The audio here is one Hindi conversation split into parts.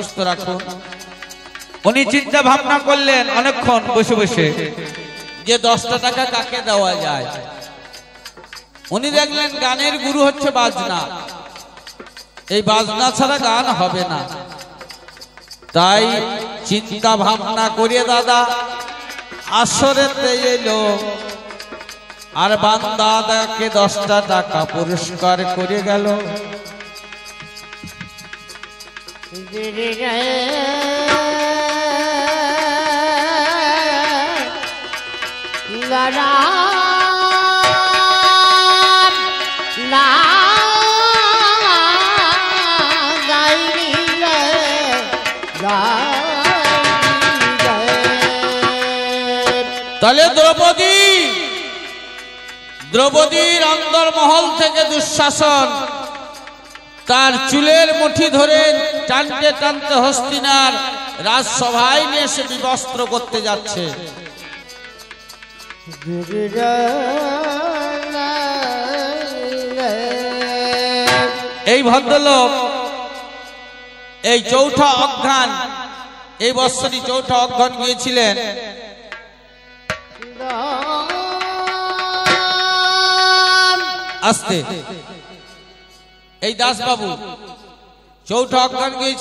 चिंता भावना करलेन अनेकक्षण बसे बसे जे 10टा टाका काके देवा जाय उनी देखलेन गानेर गुरु हच्छे बाजना। एई बाजना छाड़ा गान हबे ना, ताई चिंता भावना करिए दादा आसरेते एलो आर बान्दादाके 10टा टाका पुरस्कार करे गेल। तले द्रौपदी द्रौपदीर अंदर महल थेके दुशासन तार चुलेर मुठी धरे टानते टानते हस्तिनार राजसभाय निये एसे बिवस्त्र करते जाच्छे। एई भद्रलोक एई चौथा अघ्राण एई बत्सरी चौथा अघ्राण गियेछिलेन आस्ते दास बाबू चौथा अघ्राण गए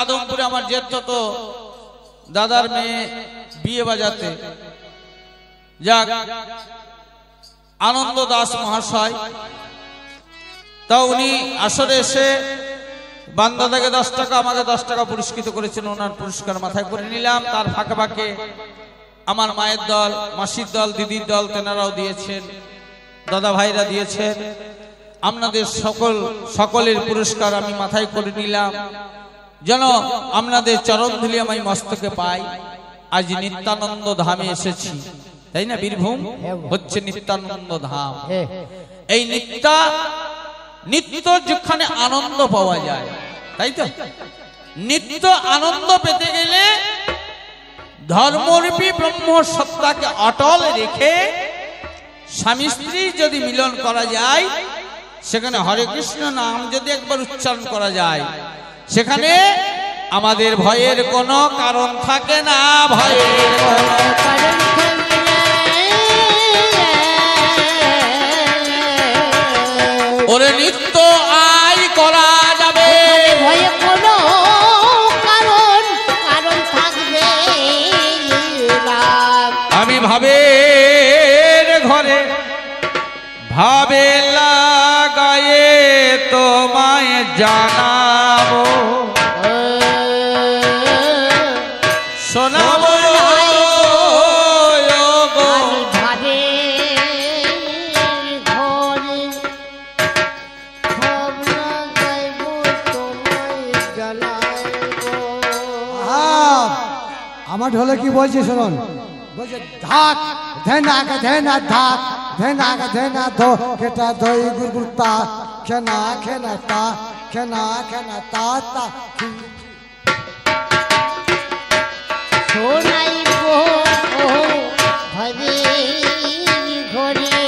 आदमपुरे जेठ तो दादार मे बिये बजाते आनंद दास महाशय ता उनी आसरे एसे बान्दादाके 10 टाका आमाके 10 टाका पुरस्कृत करेछिलेन। ओनार पुरस्कार माथाय करे निलाम। तार फाँके फाँके आमार मायेर दल मासिर दल दिदिर दल तेनाराओ दियेछेन, दादा भाईरा दियेछेन। आपनादेर सकल सकलेर पुरस्कार आमी माथाय करे निलाम जेन आपनादेर चरणधूली आमार मस्तके पाई। आज नित्यानंद धामे एसेछि ताई ना, बीरभूम हच्छे नित्यानंद धाम। एई नित्य जेखाने आनंद पावा जाय ताई तो नित्य आनंद पेते गेले धर्मरूपी ब्रह्म सत्ताके अटल रेखे स्वामी स्त्री यदि मिलन करा जाय सेखाने हरे कृष्ण नाम यदि एक बार उच्चारण करा जाय सेखाने आमादेर भयेर कोनो कारण थाके ना। भयेर कोनो कारण थाके ओरे नित्य आय करा जाबे भये कोनो कारण कारण थाकबे ना। आमी भाबेर घरे भाबे জানাবো শোনাবো গো ভাবে ঘরে খবরা গাইবো তোমায় জানাবো। আমার ঢোলে কি বলছে শুনুন, বলছে ঢাক ধেনা ঢাক ধেনা ধো কেটা দই গুরগুতা খেনা খেনা তা खेना खेना ताता सोनाई को भवे घोड़े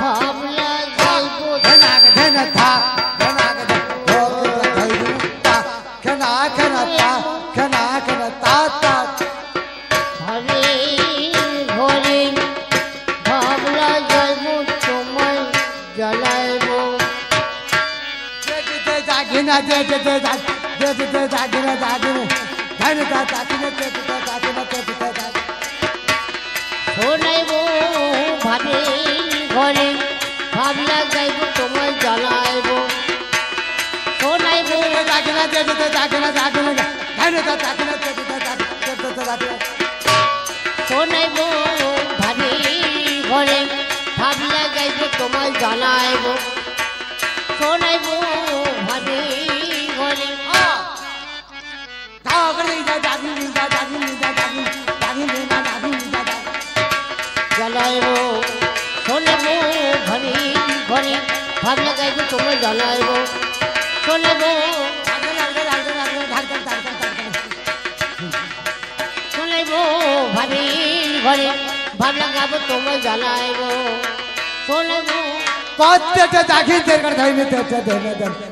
पावला गाइबो धना था खेना खेना ता खेना खेना ताता भवे घोड़े पावला गाइबो तुम्हें जलाइबो। na de de de da de de de da de da de da da da de de de da sonai bo bhabe ghore bhabla jaibo tomai jalaibo sonai bo da de da de da de da de da da de sonai bo bhabe ghore bhabla jaibo tomai jalaibo sonai bo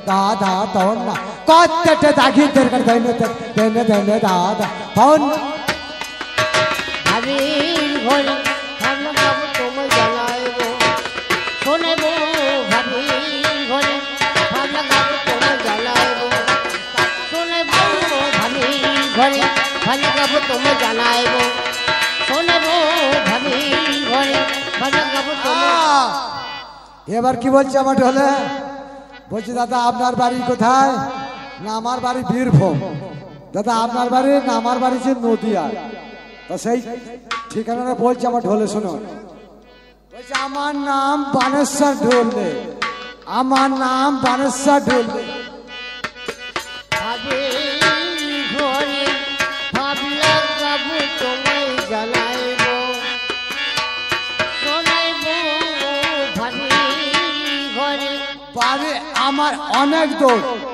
दादा कौतट दागी देर कर देने तक देने देने दादा कौन अभी घोल हम लोग तुम जलाए वो सुने वो अभी घोल हम लोग तुम जलाए वो सुने वो अभी घोल हम लोग तुम जलाए वो सुने वो अभी घोल हम लोग तुम ये बार की बोल चामा ढोले बोल ची दादा आपनार बारी को था नामार बारी बीरभूम दादा आपनार बारी नामार बारी से नोटिया तो सही ठीक है ना बोल चामा ढोले सुनो बोल चामा नाम बानेश्वर ढोले आमा नाम बानेश्वर ढोले भाभी घोड़ी भाभी कब तुम्हें जलाए वो सुनाए वो भाभी घोड़ी भाभी आमर अनेक दो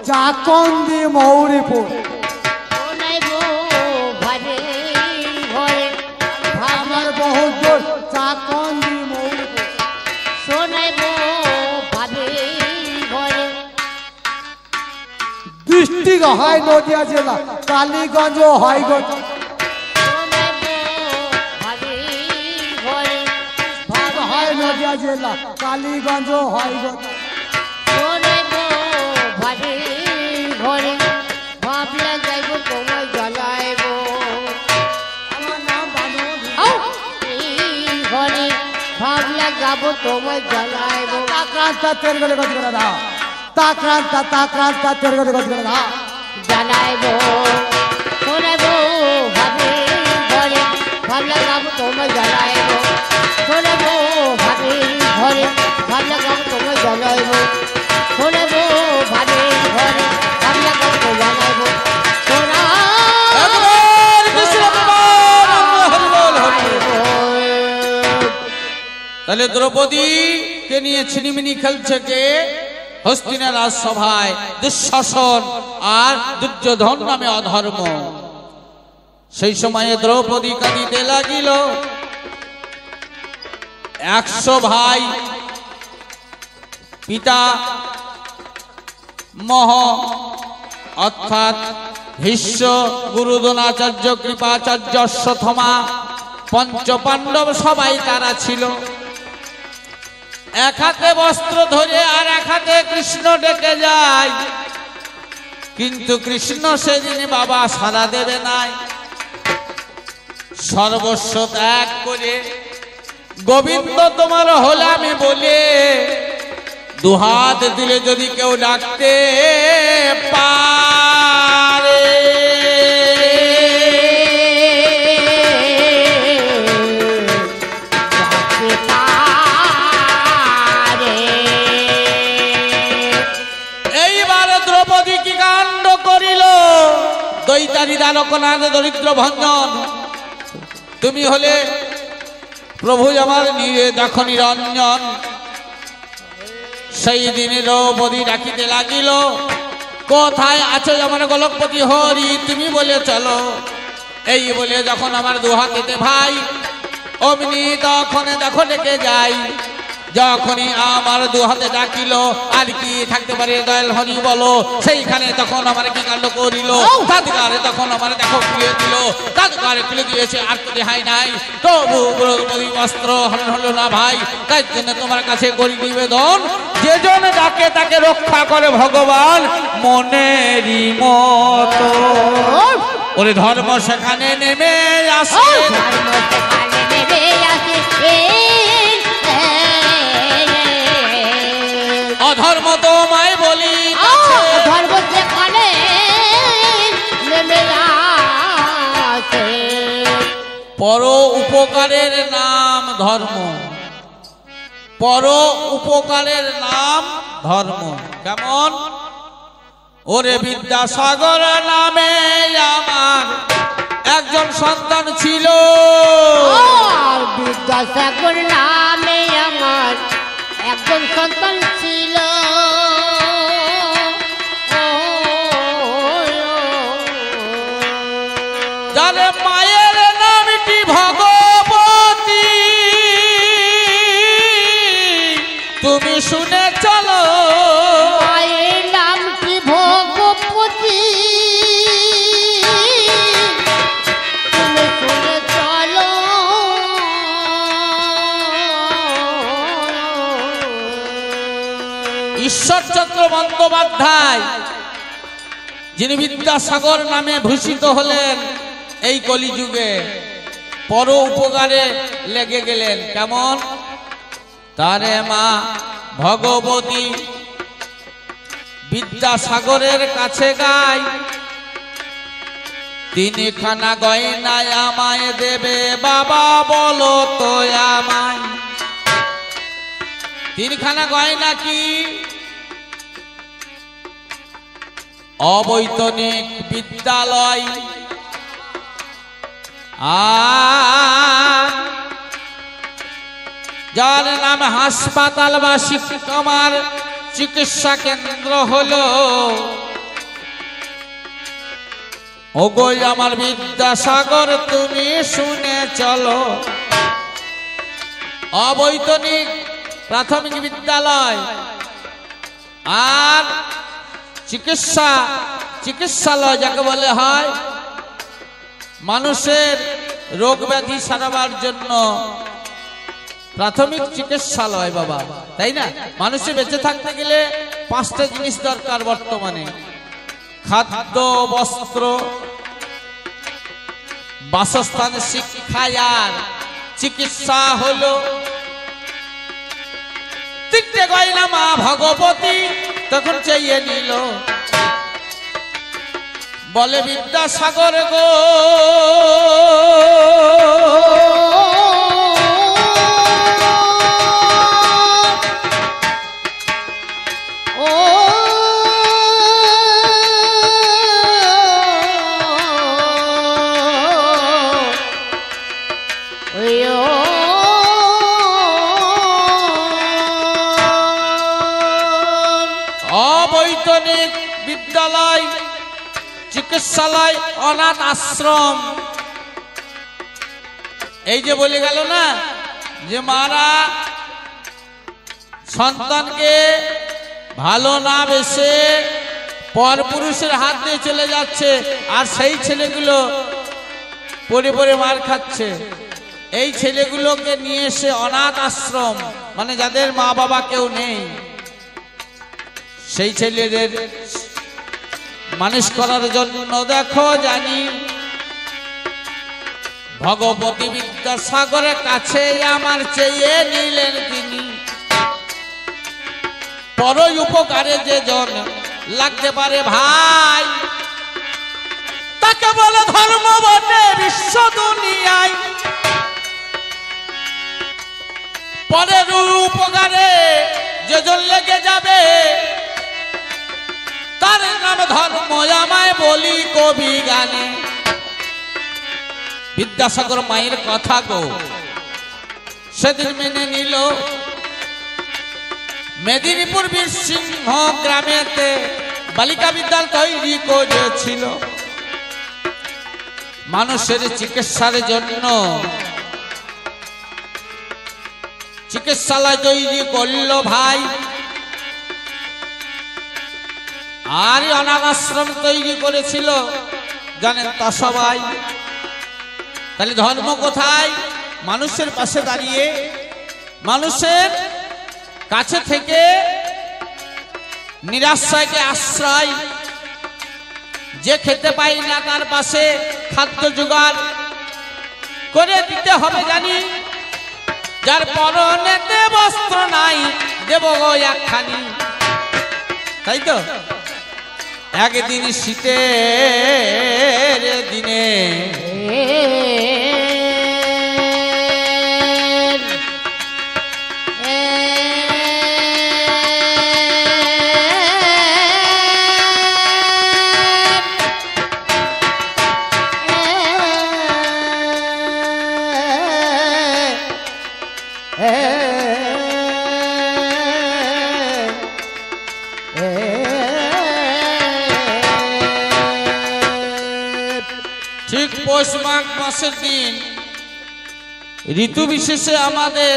जाकोंदी मौरी पो सुने वो भाभी घोड़े भामर बहुत दूर जाकोंदी मौरी पो सुने वो भाभी घोड़े डिस्ट्रिक्ट हाई नोटिया जिला कालीगंज हाई गंज सुने वो भाभी घोड़े भाग हाई नोटिया जिला कालीगंज हाई गंज सुने वो भाभी घोड़े भाभला जाइबो कोमल जलाएबो अमर नाम बानो आओ घोड़े भाभला जाबो कोमल जलाएबो ताकरांता तेरे गले गज गला दा ताकरांता ताकरांता तेरे गले गज गला दा जलाएबो सुनेबो भाभी घोड़े भाभला जाबो कोमल जलाएबो सुनेबो भाभी घोड़े भाभला जाबो कोमल जलाएबो सुनेबो भाभी घोड़े तले द्रौपदी के लिए छिनीमिनी खेलछे के हस्तिना राजसभाय दुशासन और दुर्योधन नामे अधर्म सेई समय द्रौपदी कांदिते लागिल 100 भाई पिता मह अर्थात भीष्म गुरु द्रोणाचार्य कृपाचार्य अश्वत्थामा पंच पांडव सबाई तारा छिलो एक हाथे वस्त्र धरे और एक हाथे कृष्ण डेके जाए किंतु कृष्ण से दिन बाबा सारा देवे नाई सर्वस्व त्याग करे गोविंद तुम्हार होलामी बोले दुहात दिले जदि क्यों डाकते पारे द्रौपदी की कांड करिल दैतारी दानकनाथ दरिद्र भंजन तुमी होले प्रभु आमार निरे देखो निरंजन सही दिन द्रौपदी डाकिते लागिल कोथाय आछो आमार गोलकपति हरि तुमी बोले चलो एई बोले जखन आमार दो हातेते भाई अमनि तखन देखो डेके जाई जखनी आमार दो हाते डाकिल आर की थाकते पारे दयाल हरि बोलो सेइखाने तखन आमार की कांड करिल तत्कारे तखन आमार देखो खुले दिल तत्कारे खुले दिएछे आर तो देहाई नाई तबु द्रौपदी वस्त्र हरण हलो ना भाई तार जन्य तोमार काछे करि निवेदन जे जन डाके ताके रक्षा करे भगवान मनेरी मतो ओरे धर्म सेखाने नेमे आसे धर्म सेखाने नेमे आसे धर्म तो मैं बोली धर्म से खाने परो उपकारेर नाम धर्म परो उपकारेर नाम धर्म केमन ओरे विद्यासागर नामे आमार एकजन सन्तान छिलो विद्यासागर नामे आमार एकजन सन्तान सुने चलो मायेर नाम की भगवती বন্দ্যোপাধ্যায় যিনি বিদ্যাসাগর নামে ভূষিত হলেন এই কলিযুগে পর উপকারে লেগে গেলেন। কেমন? তারে মা ভগবতী বিদ্যাসাগরের কাছে গায়, তিনি খানা গয়নায় আমায় দেবে বাবা বলো তো আমায়। তিনি খানা গয়না কি? অবৈতনিক বিদ্যালয় আর যার নাম হাসপাতাল বা শিক্ষামার চিকিৎসা কেন্দ্র হলো। ওগো আমার বিদ্যাসাগর তুমি শুনে চলো, অবৈতনিক প্রাথমিক বিদ্যালয় আর চিকিৎসালয় যাকে বলে হয় মানুষের রোগ ব্যাধি সারাবার জন্য প্রাথমিক চিকিৎসালয় বাবা, তাই না? মানুষে বেঁচে থাকতে গেলে পাঁচটা জিনিস দরকার বর্তমানে, খাদ্য, বস্ত্র, বাসস্থান, শিক্ষা আর চিকিৎসা হলো তিনটে গয়না মা ভগবতী তখন চাইয়ে নিল। বলে বিদ্যাসাগর গো বিদ্যালয়, চিকিৎসালয়, অনাথ আশ্রম, এই যে বলে গেল না যে মারা সন্তানকে ভালো না বেসে পরপুরুষের হাত দিয়ে চলে যাচ্ছে আর সেই ছেলেগুলো পড়ে পড়ে মার খাচ্ছে। এই ছেলেগুলোকে নিয়ে এসে অনাথ আশ্রম, মানে যাদের মা বাবা কেউ নেই, সেই ছেলেদের মানুষ করার জন্য দেখো জানি ভগবতী বিদ্যাসাগরের কাছে আমার চেয়ে নিলেন তিনি। পরই উপকারে যে জন লাগতে পারে ভাই তাকে বলে ধর্ম বটে বিশ্ব দুনিয়ায়। পরের উপকারে যে জন লেগে যাবে তার নাম ধর্ম আমায় বলি কবি গানে। বিদ্যাসাগর মায়ের কথা গো সেদিন মেনে নিল। মেদিনীপুর বীরসিংহ গ্রামেতে বালিকা বিদ্যালয় তৈরি করেছিল মানুষের চিকিৎসার জন্য। চিকিৎসালয় তৈরি করল ভাই, আর অনাথ আশ্রম তৈরি করেছিল, জানেন তা সবাই। তাহলে ধর্ম কোথায়? মানুষের পাশে দাঁড়িয়ে, মানুষের কাছে থেকে নিরাশ্রয়কে আশ্রয়, যে খেতে পাই না তার পাশে খাদ্য জোগাড় করে দিতে হবে জানি। যার পরনেতে বস্ত্র নাই দেব গো একখানি, তাই তো? একদিন শীতের দিনে মাঘ মাসের দিন ঋতু বিশেষে আমাদের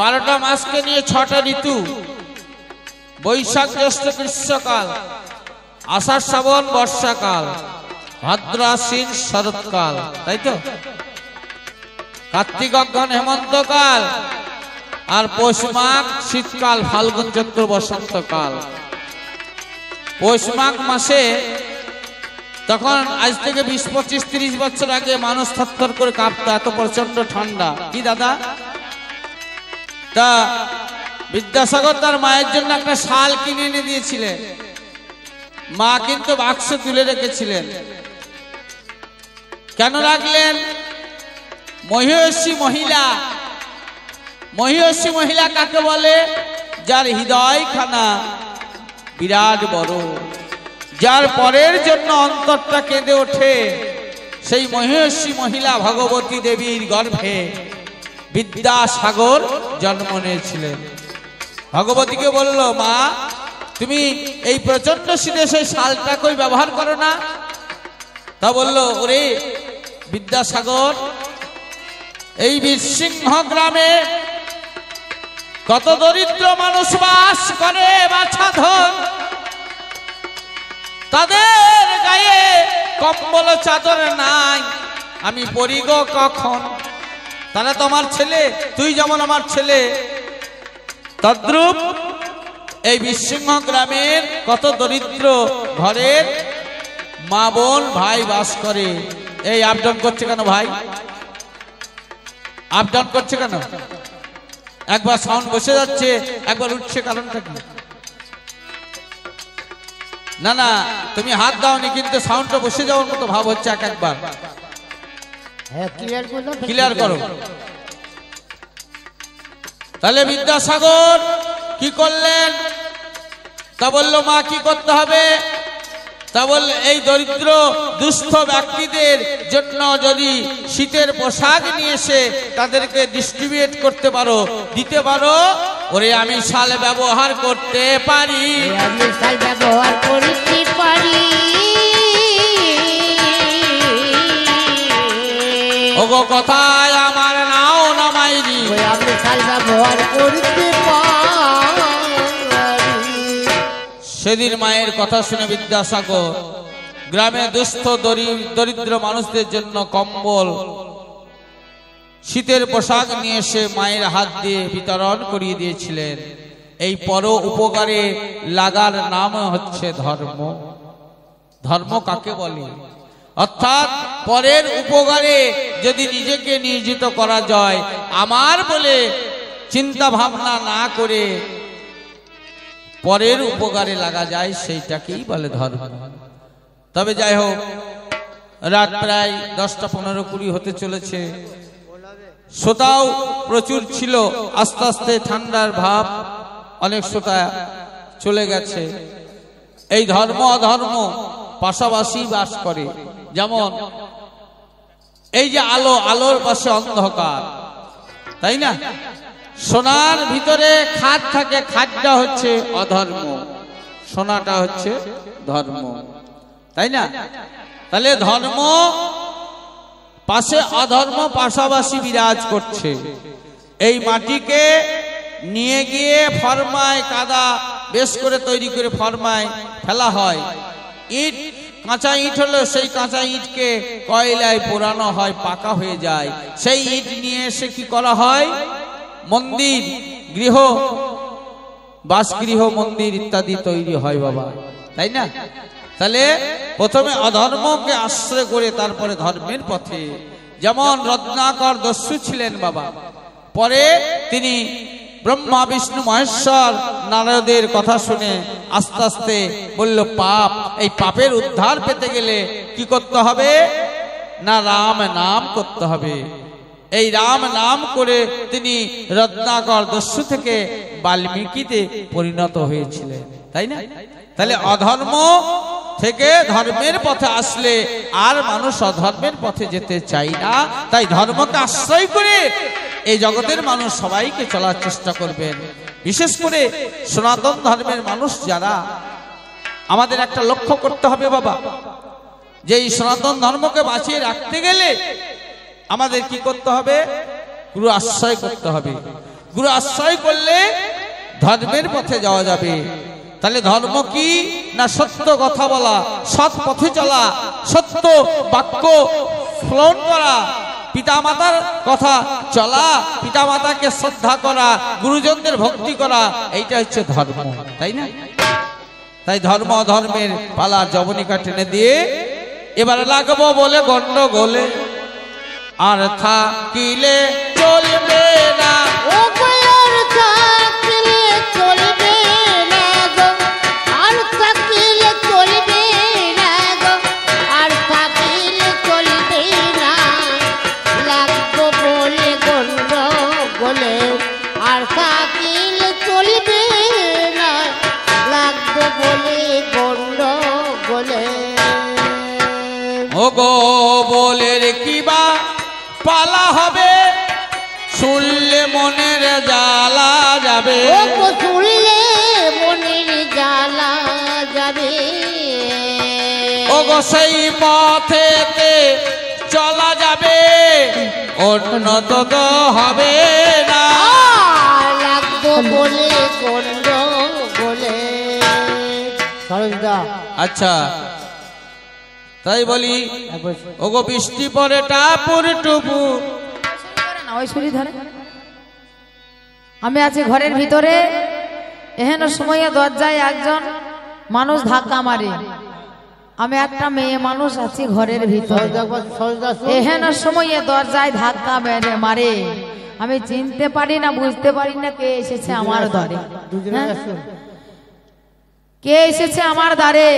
12টা মাসকে নিয়ে 6টা ঋতু, বৈশাখ, জ্যৈষ্ঠ, গ্রীষ্মকাল, আষাঢ়, শ্রাবণ, বর্ষাকাল, ভাদ্র, আশ্বিন, শরৎকাল, তাই তো? কার্তিক, অগ্রহায়ণ, হেমন্তকাল, আর পৌষ মাঘ শীতকাল, ফাল্গুন, চৈত্র, বসন্তকাল। पौष माघ मासे तखन आज थेके 20-25-30 बछर आगे मानुष थरथर करे कांपतो एत प्रचंड ठंडा कि दादा ता विद्यासागर तार मायेर जन्य एकटा शाल किने एने दियेछिलेन मा किन्तु बाक्से तुले रेखेछिलेन केन राखलेन महिषी महिला महिषी महिला काके बोले जार हृदयखाना बिराट बड़ जार परेर जन्य अंतरटा केंदे ओठे सेई महिषी महिला भगवती देवीर गर्भे विद्यासागर जन्म निয়েছিলেন भगवती के बोल मा तुम ये प्रचंड शीते से शालटा कोई व्यवहार करो ना ता बोल ओरे विद्यासागर এই বীরসিংহ গ্রামে কত দরিদ্র মানুষ বাস করে বাছাধন তাদের গায়ে কম্বল চাদর নাই আমি পরিগ কখন তারা তোমার ছেলে তুই যেমন আমার ছেলে তদ্রূপ এই বীরসিংহ গ্রামের কত দরিদ্র ঘরের মা বোন ভাই বাস করে এই আপডাউন করছে কেন ভাই আপডাউন করছে কেন একবার সাউন্ড বসে যাচ্ছে একবার উঠছে কারণটা কি না না তুমি হাত দাওনি কিন্তু সাউন্ডটা বসে যাওয়ার মতো ভাব হচ্ছে এক একবার হ্যাঁ ক্লিয়ার করো ক্লিয়ার করো তাহলে বিদ্যাসাগর কি করলেন তা বলল মা কি করতে হবে তা বল এই দরিদ্র দুস্থ ব্যক্তিদের জন্য যদি শীতের পোশাক নিয়ে এসে তাদেরকে ডিস্ট্রিবিউট করতে পারো দিতে পারো ওরে আমি শাল ব্যবহার করতে পারি আমি শাল ব্যবহার করতে পারি ওগো কথায় আমার নাও নামাইনি ওই আমি শাল ব্যবহার করতে পারি সেদিন মায়ের কথা শুনে বিদ্যাসাগর গ্রামে দুস্থ দরিদ্র মানুষদের জন্য কম্বল শীতের পোশাক নিয়ে এসে মায়ের হাত দিয়ে বিতরণ করিয়ে দিয়েছিলেন এই পর উপকারে লাগার নাম হচ্ছে ধর্ম ধর্ম কাকে বলে অর্থাৎ পরের উপকারে যদি নিজেকে নিয়োজিত করা যায় আমার বলে চিন্তা ভাবনা না করে পরের উপকারে লাগা যায় সেইটাকেই বলে ধর্ম তবে যাই হোক রাত প্রায় 10টা 15-20 হতে চলেছে শ্রোতাও প্রচুর ছিল আস্তে আস্তে ঠান্ডার ভাব অনেক শ্রোতা চলে গেছে এই ধর্ম অধর্ম পাশাপাশি বাস করে যেমন এই যে আলো আলোর পাশে অন্ধকার তাই না সোনার ভিতরে খাদ থাকে খাদটা হচ্ছে অধর্ম সোনাটা হচ্ছে ধর্ম তাই না তাহলে ধর্ম পাশে অধর্ম পাশাপাশি বিরাজ করছে এই মাটিকে নিয়ে গিয়ে ফরমায় কাদা বেশ করে তৈরি করে ফরমায় ফেলা হয় ইট কাঁচা ইট হলো সেই কাঁচা ইটকে কয়লায় পোড়ানো হয় পাকা হয়ে যায় সেই ইট নিয়ে এসে কি করা হয় मंदिर गृह बासगृह मंदिर इत्यादि तैरी है बाबा ताई ना ताहले प्रथमे अधर्म के आश्रय करे तारपरे धर्मेर पथे जेमन रत्नाकर दस्यु छिलेन बाबा परे तिनी ब्रह्मा विष्णु महेश्वर नारदेर कथा शुने आस्ते आस्ते बोललो पाप ए पापेर उद्धार पेते गेले कि करते हबे ना राम नाम करते हबे এই রাম নাম করে তিনি রত্নাকর দস্যু থেকে বাল্মীকিতে পরিণত হয়েছিলেন তাই না তাহলে অধর্ম থেকে ধর্মের পথে আসলে আর মানুষ অধর্মের পথে যেতে চায় না তাই ধর্মকে আশ্রয় করে এই জগতের মানুষ সবাইকে চলার চেষ্টা করবেন বিশেষ করে সনাতন ধর্মের মানুষ যারা আমাদের একটা লক্ষ্য করতে হবে বাবা যে এই সনাতন ধর্মকে বাঁচিয়ে রাখতে গেলে আমাদের কি করতে হবে গুরু আশ্রয় করতে হবে গুরু আশ্রয় করলে ধর্মের পথে যাওয়া যাবে তাহলে ধর্ম কি না সত্য কথা বলা সৎ পথে চলা সত্য বাক্য শ্রবণ করা পিতামাতার কথা চলা পিতামাতাকে শ্রদ্ধা করা গুরুজনদের ভক্তি করা এইটা হচ্ছে ধর্ম তাই না তাই ধর্ম অধর্মের পালা যবনিকা টেনে দিয়ে এবারে লাগবো বলে গন্ডগোলে আর থাকিলে চলবে না पथे चला जाबे उन्नत तो हबे ना लागबो बोले गंड बोले सरजदा अच्छा তাই বলি ওগো বৃষ্টি পড়ে টাপুর টুপু করে না ওই সুরি ধরে আমি আছি ঘরের ভিতরে এহেন সময়ে দরজায় একজন মানুষ ধাক্কা মারে আমি একটা মেয়ে মানুষ আছি ঘরের ভিতরে এহেন সময়ে দরজায় ধাক্কা মারে আমি চিনতে পারি না বুঝতে পারি না কে এসেছে আমার দরে কে এসেছে আমার দরে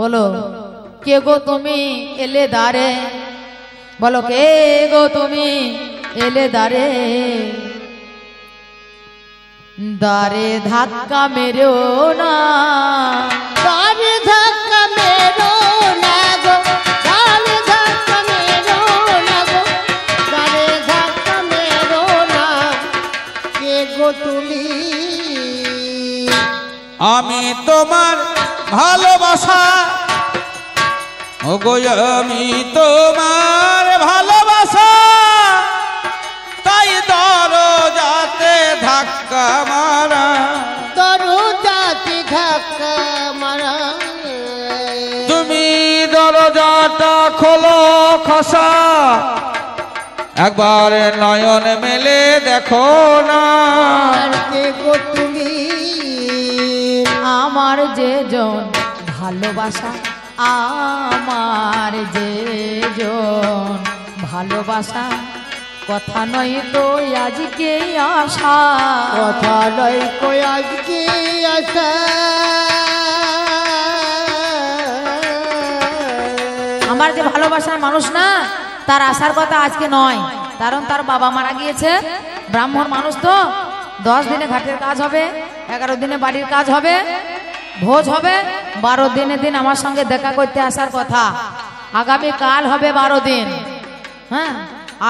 বলো के गो तुमी एले दारे बोलो के गो तुमी एले दारे दारे धक्का मेरो ना दारे धक्का मेरो ना गो दारे धक्का मेरो ना गो दारे धक्का मेरो ना के गो तुमी आमी तोमार भालोबासा ओगो आमी तोमार भालोबासा ताई दरजाते धक्का मारा दरजाते धक्का मारा तुमी दरजाटा खोलो खसा एक बार नयन मेले देखो ना देखो तुमी आमार जे जोन भालोबासा आमार जे जोन भालोबासा कथा नई तो आज के आशा कथा नई तो आज के आशा आमार जे भालोबासार मानुष ना तार आशार कथा आज के नय कारण तार बाबा मारा गियेछे ब्राह्मण मानुष तो 10 दिने घाटेर काज होबे 11 दिने बाड़ीर काज होबे भोज होबे 12 दिन दिन आमार संगे देखा करते आसार कथा आगामी काल होबे 12 दिन हाँ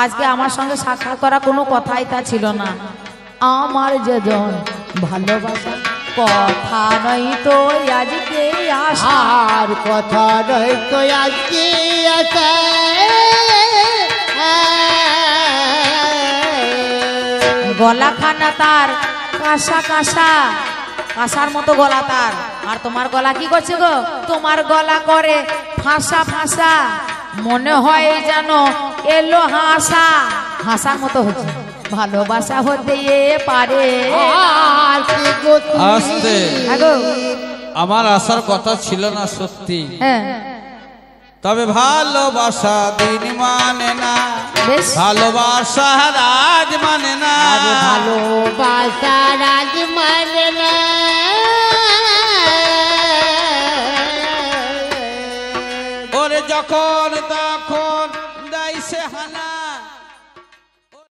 आज के आमार संगे साक्षात करा कोनो कथाई ता छिलो ना आमार जे जोन भालोबासा कथा नई तो आज के आशा आर कथा नई तो आज के आशा गला खाना तार कासा कासा कासार मतो गला तार और तुम्हार गला की करछे गो तुम्हार गला करे फासा फासा मने हय जानो एलो हासा हासार मतो होछे भालोबासा होते ये पारे आर की गो आस्ते आगो आमार आशार कथा छिलो ना सत्यि हां तबे भालोबासा दिन माने ना भालोबासा राज माने ना भालोबासा राज माने ना जखन तखन दैसे हाना।